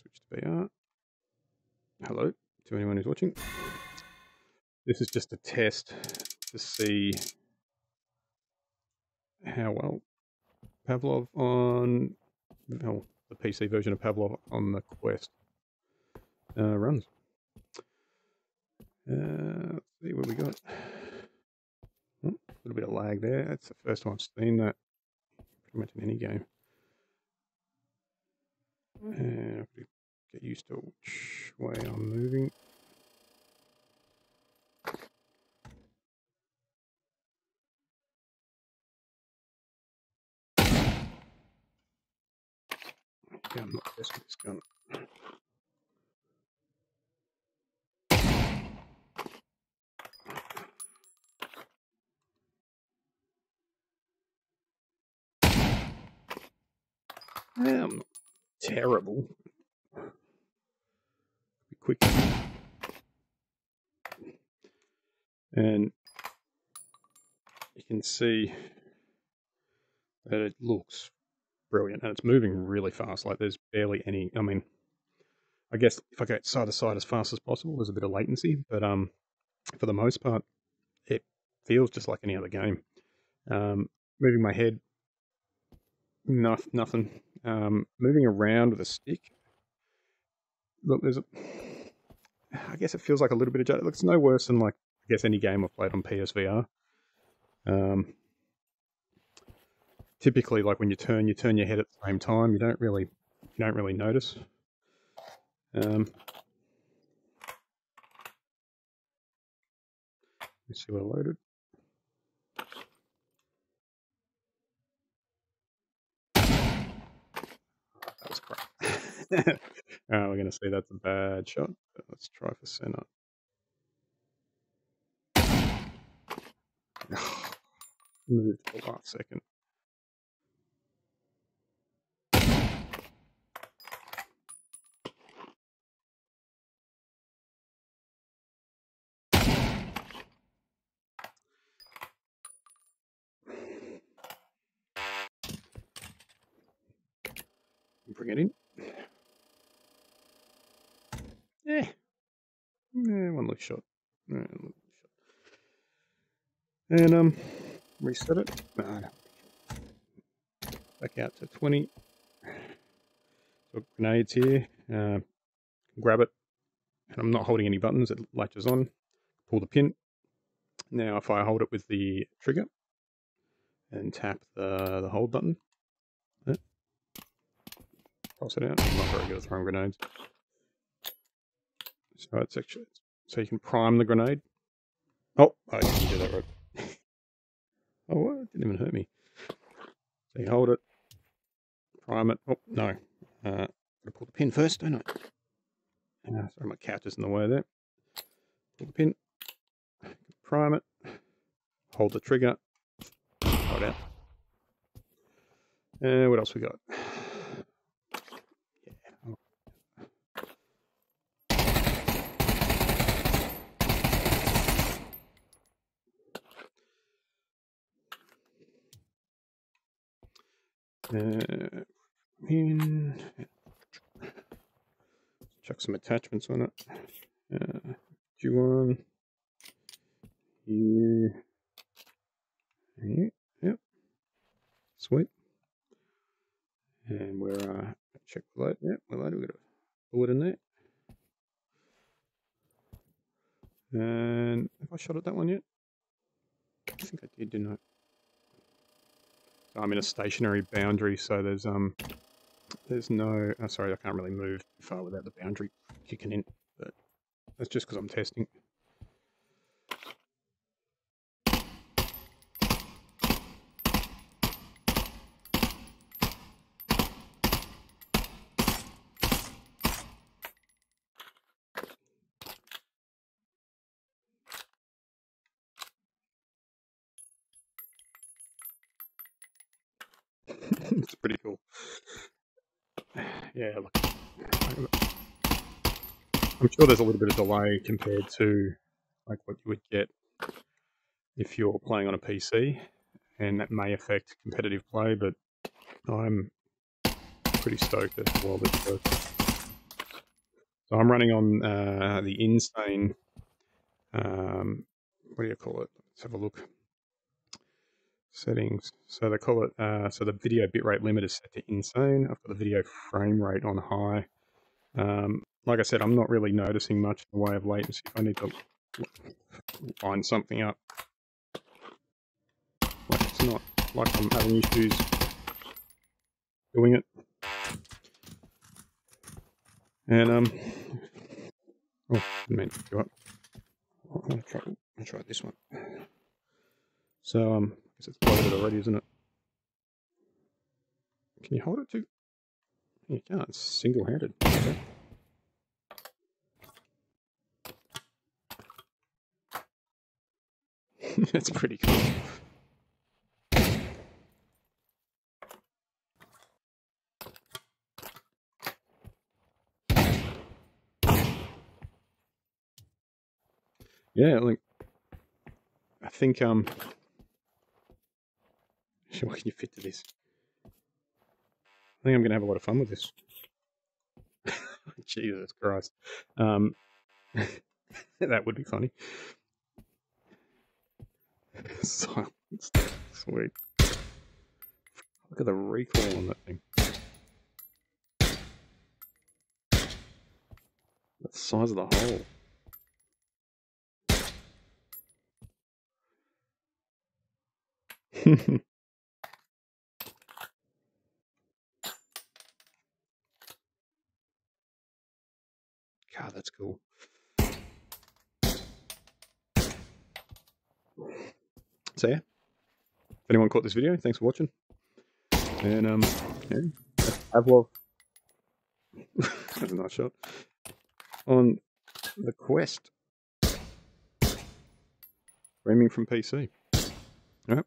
switch to VR. Hello to anyone who's watching. This is just a test to see how well Pavlov on, well, the PC version of Pavlov on the Quest runs. Let's see what we got. Oh, a little bit of lag there. That's the first time I've seen that pretty much in any game. And get used to which way I'm moving. Yeah, I'm not testing this gun. I'm not terrible. Be quick. And you can see that it looks brilliant, and it's moving really fast. Like, there's barely any, I mean, I guess if I go side to side as fast as possible, there's a bit of latency, but for the most part, it feels just like any other game. Moving my head, nothing. Moving around with a stick, look, there's a, I guess it feels like a little bit of judge. It looks no worse than, like, I guess any game I've played on PSVR. Typically, like, when you turn your head at the same time. You don't really notice. Let's see what I loaded. That was crap. We're gonna see that's a bad shot. But let's try for center. Move to the last second. Bring it in. Yeah. Yeah, one look shot. And reset it. No. Back out to 20. So grenades here. Grab it. And I'm not holding any buttons, it latches on. Pull the pin. Now if I hold it with the trigger and tap the hold button. Toss it out. I'm not very good at throwing grenades. So it's actually, so you can prime the grenade. Oh, I didn't do that right. Oh, it didn't even hurt me. So you hold it, prime it. Oh no, gotta pull the pin first, don't I? Sorry, my couch is in the way there. Pull the pin, prime it, hold the trigger, hold out. And what else we got? In. Chuck some attachments on it. G1 here. Yep. Sweet. And we're check the light. Yep, we're light. We've got a bullet in there. And have I shot at that one yet? I think I did, didn't I? I'm in a stationary boundary, so there's no, oh, sorry, I can't really move too far without the boundary kicking in, but that's just because I'm testing. It's pretty cool. Yeah, look. I'm sure there's a little bit of delay compared to like what you would get if you're playing on a PC, and that may affect competitive play, but I'm pretty stoked as well that So I'm running on the Insane. What do you call it? Let's have a look. Settings. So they call it. So the video bitrate limit is set to Insane. I've got the video frame rate on high. Like I said, I'm not really noticing much in the way of latency. If I need to line something up, like it's not like I'm having issues doing it. And oh, didn't mean to do it. I'll try this one. So I guess it's loaded already, isn't it? Can you hold it too? You can't. It's single-handed. Okay. That's pretty cool. Yeah, I think, what can you fit to this? I think I'm going to have a lot of fun with this. Jesus Christ. That would be funny. Silence. Sweet. Look at the recoil on that thing. That's the size of the hole. God, that's cool. So yeah, if anyone caught this video, thanks for watching. And yeah, Pavlov. That's a nice shot on the Quest, streaming from PC. All right.